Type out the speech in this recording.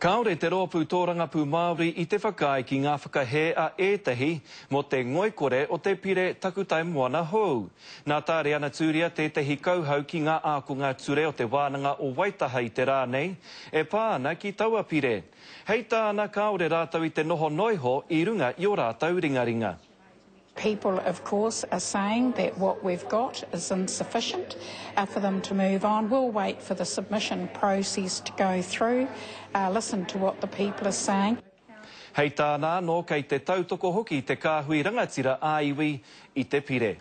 Kaore te roapū tōrangapū Māori I te whakai ki ngā whakahe a ētahi mō te ngoikore o te Pire Takutai Moana hou. Nā Tariana Turia tētahi kauhau ki ngā ākonga ture o te Waananga o Waitaha I te rānei, e pāna ki taua pire. Hei tāna kaore rātau I te noho noiho I runga I o rātau ringaringa. People, of course, are saying that what we've got is insufficient for them to move on. We'll wait for the submission process to go through, listen to what the people are saying. Hei tāna, nō kei te tautoko hoki te kāhui rangatira āiwi I te pire.